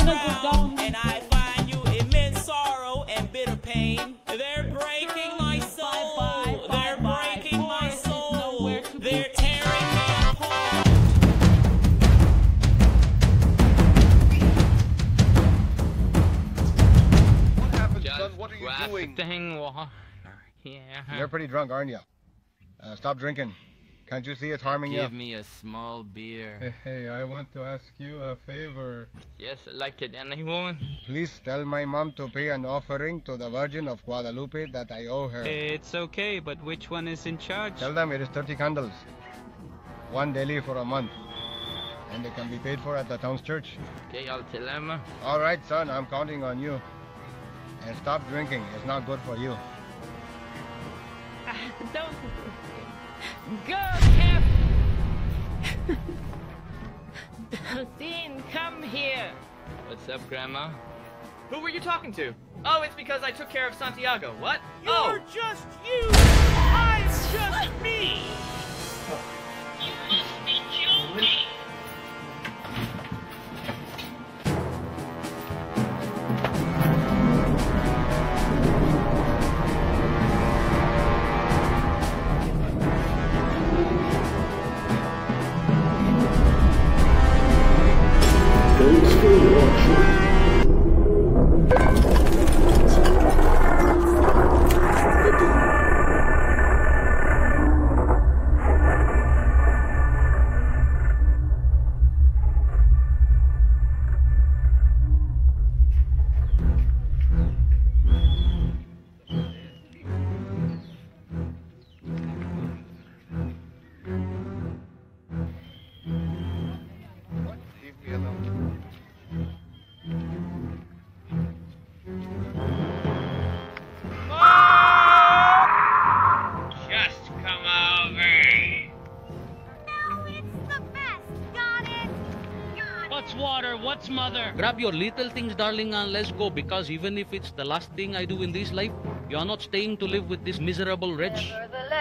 down, and I find you immense sorrow and bitter pain. They're breaking my soul. They're breaking my soul. They're tearing me apart. What happened, son? What are you doing? Yeah. You're pretty drunk, aren't you? Stop drinking. Can't you see it's harming you? Give me a small beer. Hey, I want to ask you a favor. Yes, like it, anyone? Please tell my mom to pay an offering to the Virgin of Guadalupe that I owe her. It's okay, but which one is in charge? Tell them it is 30 candles. One daily for a month. And they can be paid for at the town's church. Okay, I'll tell them. All right, son, I'm counting on you. And stop drinking. It's not good for you. Don't... Go, Cap! Delphine, come here! What's up, Grandma? Who were you talking to? Oh, it's because I took care of Santiago. What? You're just you! I'm just me! You must be joking! Thanks for watching. Grab your little things, darling, and let's go, because even if it's the last thing I do in this life, you are not staying to live with this miserable wretch.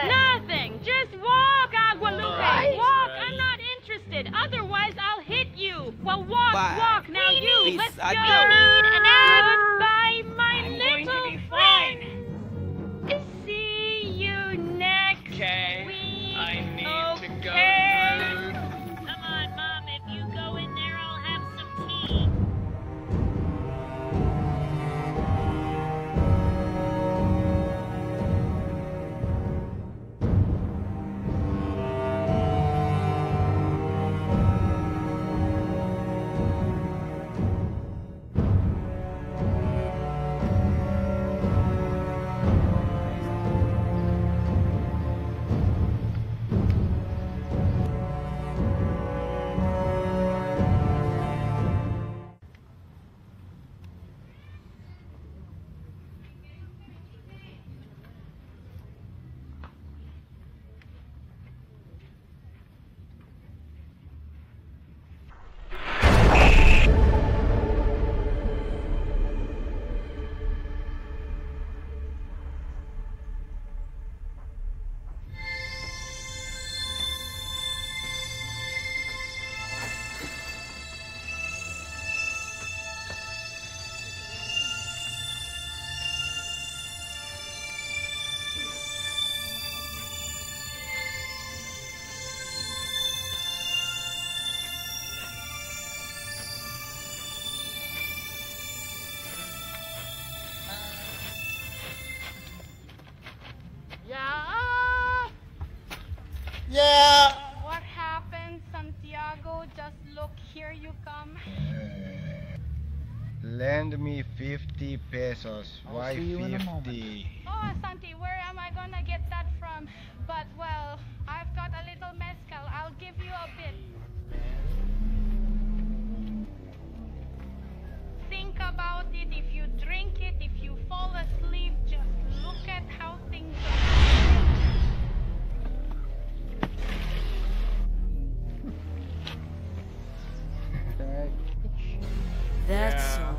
Nothing! Just walk, Guadalupe! Right. Walk! I'm not interested! Otherwise, I'll hit you! Well, walk, walk! Now you! Let's go! You need an hour! Goodbye, my little friend! See you next week! I need to go. Yeah. What happened, Santiago? Just look, here you come. Lend me 50 pesos. Why 50? Oh, Santi, where am I gonna get that from? But, well, I've got a little mezcal. I'll give you a bit. Think about it. If you drink it, if you fall asleep, just look at how things are. That's all.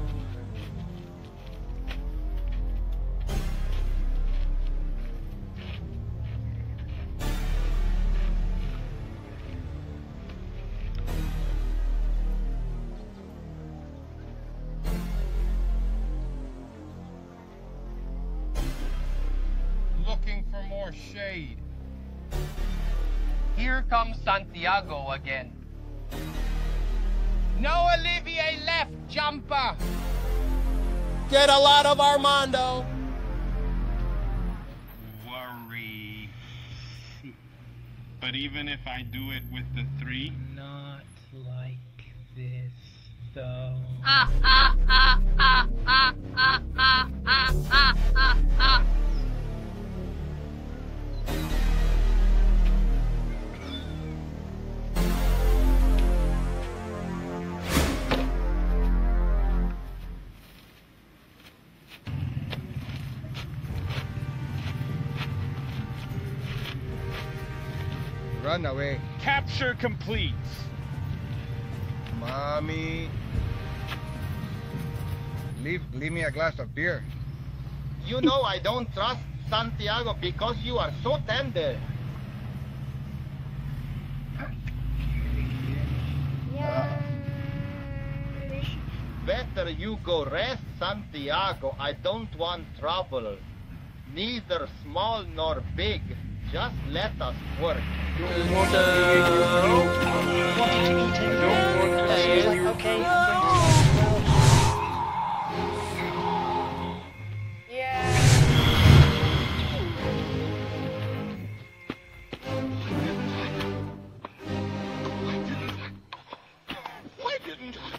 more shade. Here comes Santiago again. No Olivier left, jumper. Get a lot of Armando. Worry. But even if I do it with the three? Not like this, though. Run away. Capture complete. Mommy. Leave me a glass of beer. You know I don't trust Santiago because you are so tender. Yeah. Better you go rest, Santiago. I don't want trouble. Neither small nor big. Just let us work. Okay. Yeah. Why didn't I?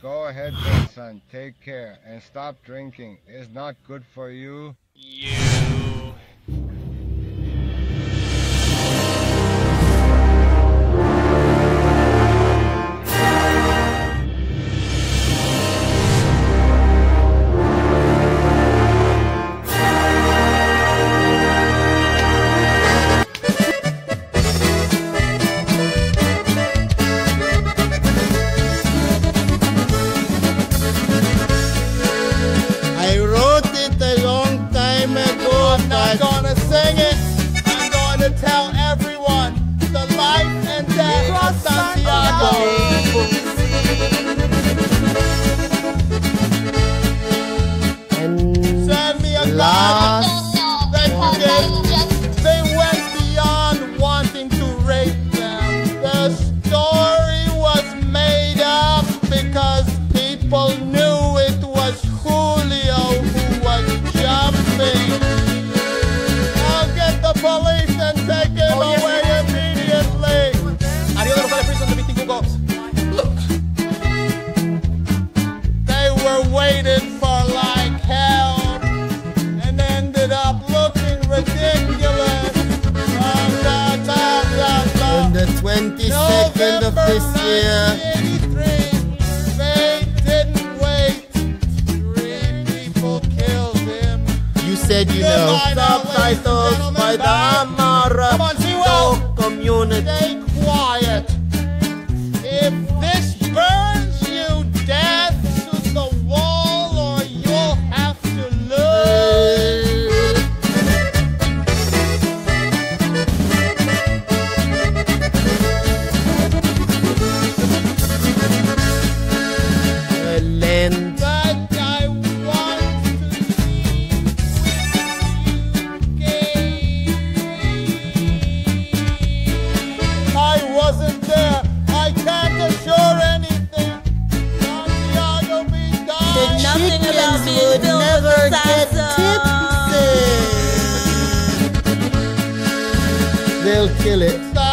Go ahead, son. Take care and stop drinking. It's not good for you. I'm not gonna sing it. I'm gonna tell everyone the life and death of Santiago. And send me a card that you gave. They went beyond wanting to rape them. The story was made up because people knew it was Julio who was jumping. I'll get the police and take him away immediately. They were waiting for like hell and ended up looking ridiculous. On the 22nd of this year, said you know. Subtitles by the Amara. Community. Stay quiet. If this burns you, death to the wall, or you'll have to live. The land. They'll kill it.